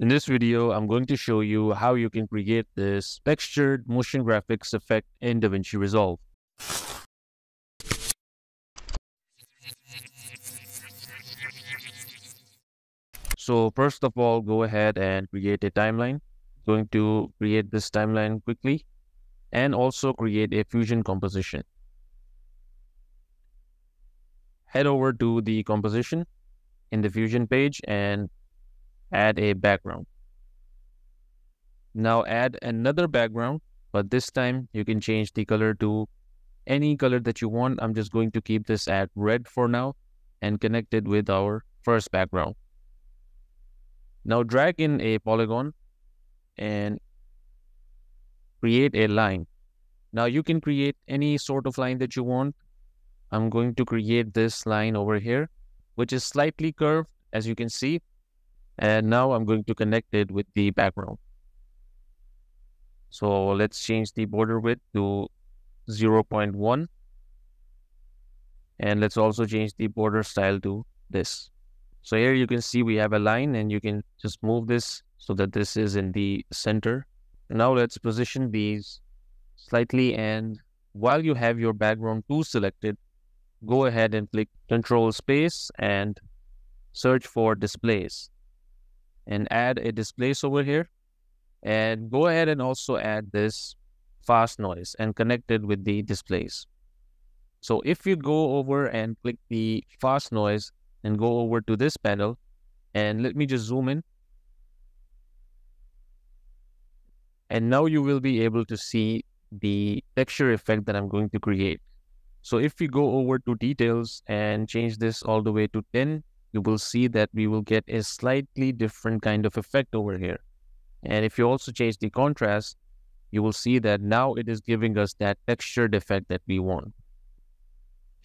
In this video, I'm going to show you how you can create this textured motion graphics effect in DaVinci Resolve. So first of all, go ahead and create a timeline. I'm going to create this timeline quickly and also create a Fusion composition. Head over to the composition in the Fusion page and add a background. Now add another background, but this time you can change the color to any color that you want. I'm just going to keep this at red for now and connect it with our first background. Now drag in a polygon and create a line. Now you can create any sort of line that you want. I'm going to create this line over here, which is slightly curved, as you can see. And now I'm going to connect it with the background. So let's change the border width to 0.1. And let's also change the border style to this. So here you can see we have a line, and you can just move this so that this is in the center. Now let's position these slightly. And while you have your background tool selected, go ahead and click Control Space and search for Displace. And add a displace over here, and go ahead and also add this fast noise and connect it with the displace. So if you go over and click the fast noise and go over to this panel, and let me just zoom in. And now you will be able to see the texture effect that I'm going to create. So if you go over to details and change this all the way to 10, you will see that we will get a slightly different kind of effect over here. And if you also change the contrast, you will see that now it is giving us that textured effect that we want.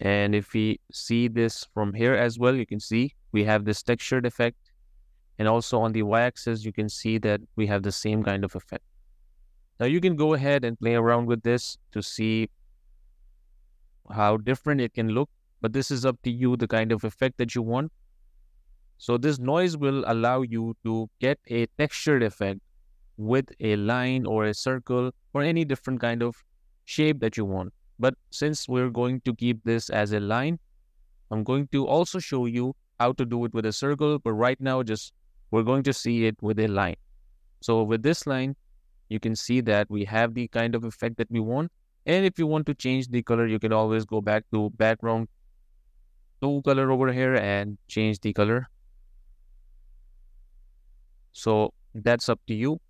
And if we see this from here as well, you can see we have this textured effect. And also on the y-axis, you can see that we have the same kind of effect. Now you can go ahead and play around with this to see how different it can look. But this is up to you, the kind of effect that you want. So this noise will allow you to get a textured effect with a line or a circle or any different kind of shape that you want. But since we're going to keep this as a line, I'm going to also show you how to do it with a circle. But right now, just we're going to see it with a line. So with this line, you can see that we have the kind of effect that we want. And if you want to change the color, you can always go back to background tool color over here and change the color. So that's up to you.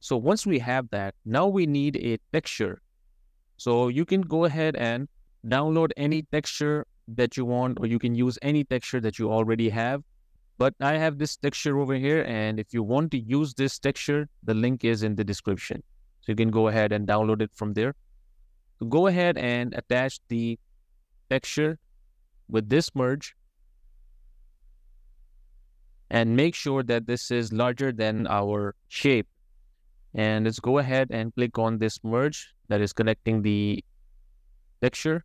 So once we have that, now we need a texture. So you can go ahead and download any texture that you want, or you can use any texture that you already have. But I have this texture over here, and if you want to use this texture, the link is in the description. So you can go ahead and download it from there. So go ahead and attach the texture with this merge. And make sure that this is larger than our shape. And let's go ahead and click on this merge that is connecting the texture.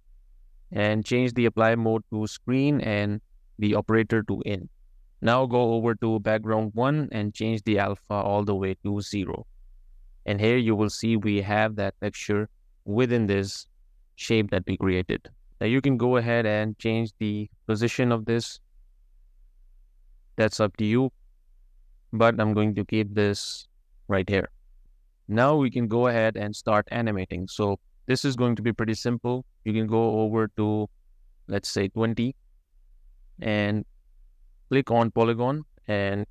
And change the apply mode to screen and the operator to in. Now go over to background 1 and change the alpha all the way to 0. And here you will see we have that texture within this shape that we created. Now you can go ahead and change the position of this. That's up to you, but I'm going to keep this right here. Now we can go ahead and start animating. So this is going to be pretty simple. You can go over to, let's say 20, and click on polygon and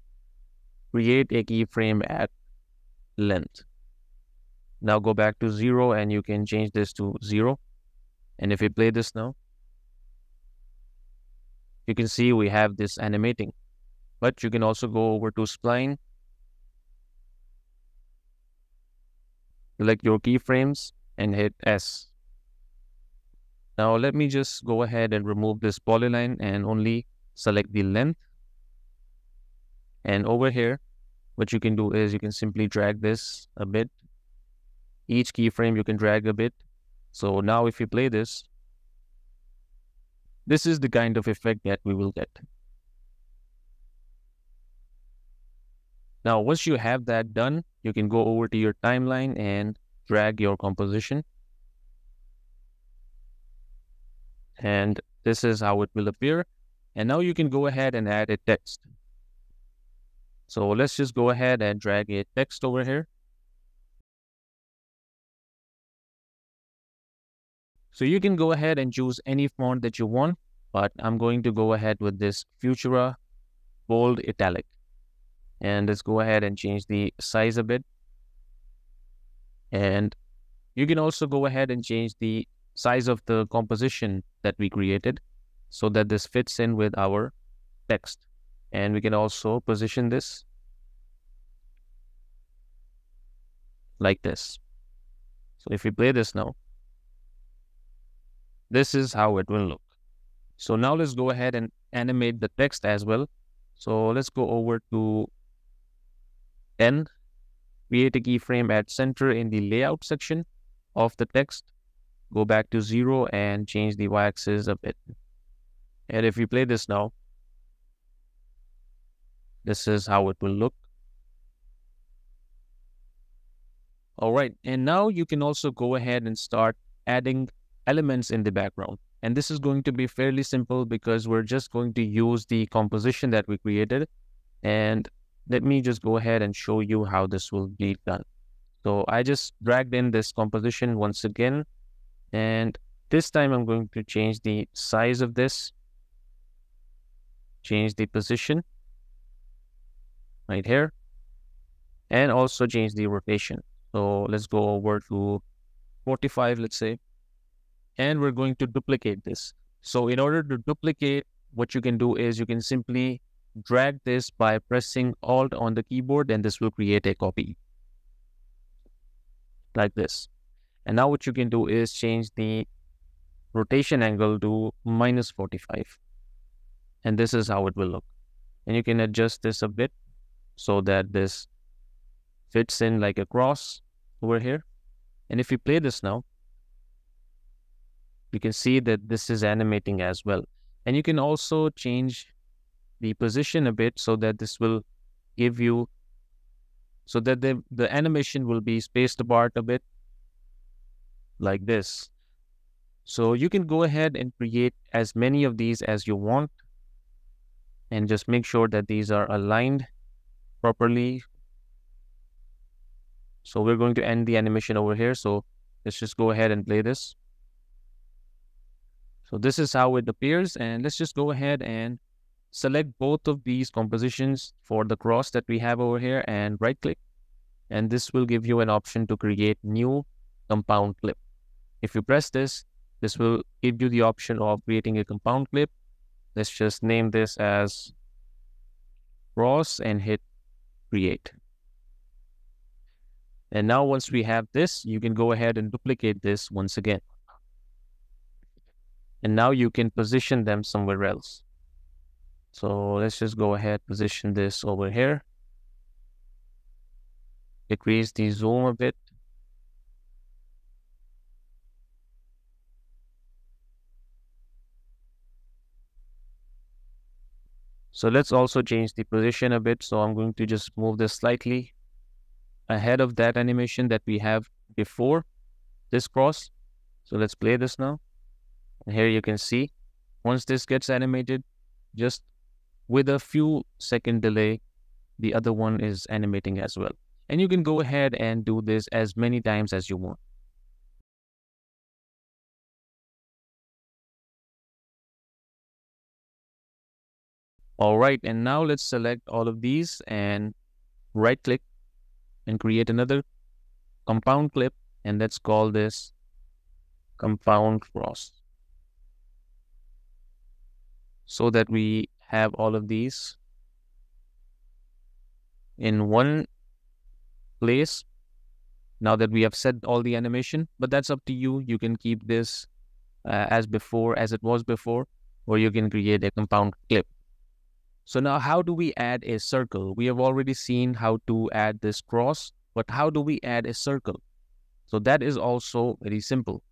create a keyframe at length. Now go back to 0 and you can change this to 0. And if we play this now, you can see we have this animating. But you can also go over to spline, select your keyframes and hit S. Now let me just go ahead and remove this polyline and only select the length. And over here, what you can do is you can simply drag this a bit. Each keyframe you can drag a bit. So now if you play this, this is the kind of effect that we will get. Now, once you have that done, you can go over to your timeline and drag your composition. And this is how it will appear. And now you can go ahead and add a text. So let's just go ahead and drag a text over here. So you can go ahead and choose any font that you want, but I'm going to go ahead with this Futura Bold Italic. And let's go ahead and change the size a bit. And you can also go ahead and change the size of the composition that we created so that this fits in with our text. And we can also position this like this. So if we play this now, this is how it will look. So now let's go ahead and animate the text as well. So let's go over to N, create a keyframe at center in the layout section of the text. Go back to 0 and change the y-axis a bit. And if we play this now, this is how it will look. All right, and now you can also go ahead and start adding elements in the background. And this is going to be fairly simple because we're just going to use the composition that we created. And let me just go ahead and show you how this will be done. So I just dragged in this composition once again. And this time I'm going to change the size of this. Change the position right here. And also change the rotation. So let's go over to 45, let's say. And we're going to duplicate this. So in order to duplicate, what you can do is you can simply drag this by pressing Alt on the keyboard, and this will create a copy like this. And now what you can do is change the rotation angle to -45. And this is how it will look. And you can adjust this a bit so that this fits in like a cross over here. And if you play this now, you can see that this is animating as well. And you can also change the position a bit so that this will give you, so that the animation will be spaced apart a bit like this. So you can go ahead and create as many of these as you want. And just make sure that these are aligned properly. So we're going to end the animation over here. So let's just go ahead and play this. So this is how it appears, and let's just go ahead and select both of these compositions for the cross that we have over here and right click. And this will give you an option to create new compound clip. If you press this, this will give you the option of creating a compound clip. Let's just name this as cross and hit create. And now once we have this, you can go ahead and duplicate this once again. And now you can position them somewhere else. So let's just go ahead, position this over here. Decrease the zoom a bit. So let's also change the position a bit. So I'm going to just move this slightly ahead of that animation that we have before this cross. So let's play this now. And here you can see, once this gets animated, just with a few second delay, the other one is animating as well. And you can go ahead and do this as many times as you want. All right, and now let's select all of these and right click and create another compound clip. And let's call this compound cross, so that we have all of these in one place now that we have set all the animation. But that's up to you. You can keep this as it was before, or you can create a compound clip. So now how do we add a circle? We have already seen how to add this cross, but how do we add a circle? So that is also very simple.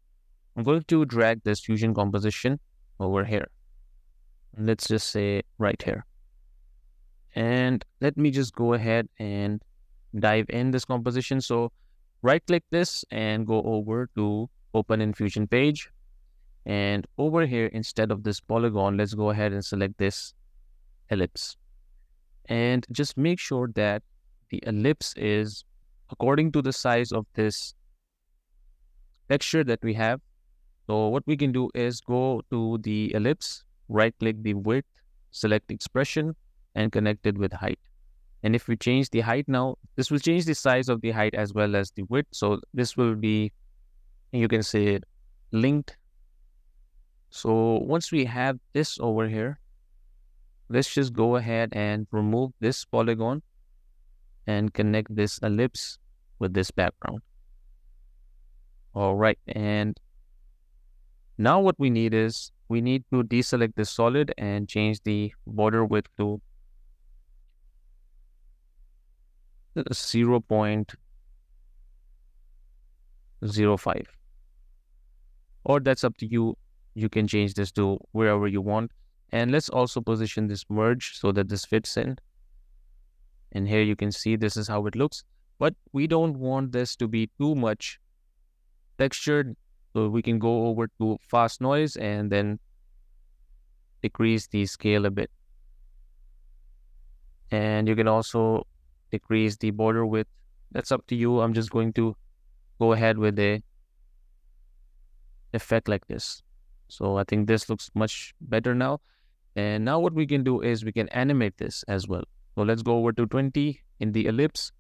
I'm going to drag this Fusion composition over here. Let's just say right here. And let me just go ahead and dive in this composition. So right click this and go over to open in Fusion page. And over here, instead of this polygon, let's go ahead and select this ellipse. And just make sure that the ellipse is according to the size of this texture that we have. So what we can do is go to the ellipse, right click the width, select expression, and connect it with height. And if we change the height now, this will change the size of the height as well as the width. So this will be, you can say, linked. So once we have this over here, let's just go ahead and remove this polygon and connect this ellipse with this background. All right, and now what we need is we need to deselect this solid and change the border width to 0.05, or that's up to you. You can change this to wherever you want. And let's also position this merge so that this fits in. And here you can see this is how it looks, but we don't want this to be too much textured. So we can go over to fast noise and then decrease the scale a bit. And you can also decrease the border width. That's up to you. I'm just going to go ahead with a effect like this. So I think this looks much better now. And now what we can do is we can animate this as well. So let's go over to 20 in the ellipse,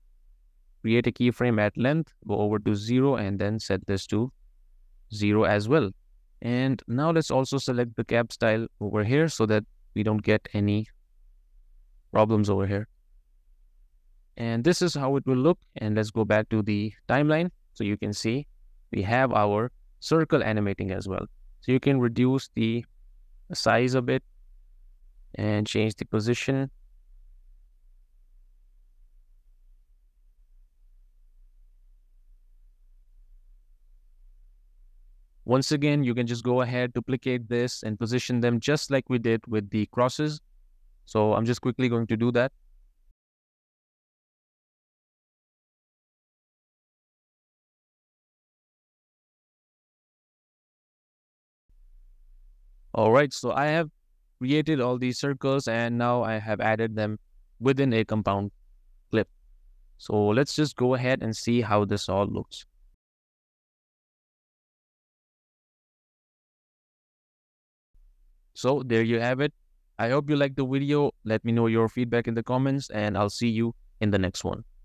create a keyframe at length, go over to 0 and then set this to 0 as well. And now let's also select the cap style over here so that we don't get any problems over here. And this is how it will look. And let's go back to the timeline. So you can see we have our circle animating as well. So you can reduce the size a bit and change the position. Once again, you can just go ahead, duplicate this and position them just like we did with the crosses. So I'm just quickly going to do that. All right, so I have created all these circles and now I have added them within a compound clip. So let's just go ahead and see how this all looks. So there you have it. I hope you liked the video. Let me know your feedback in the comments and I'll see you in the next one.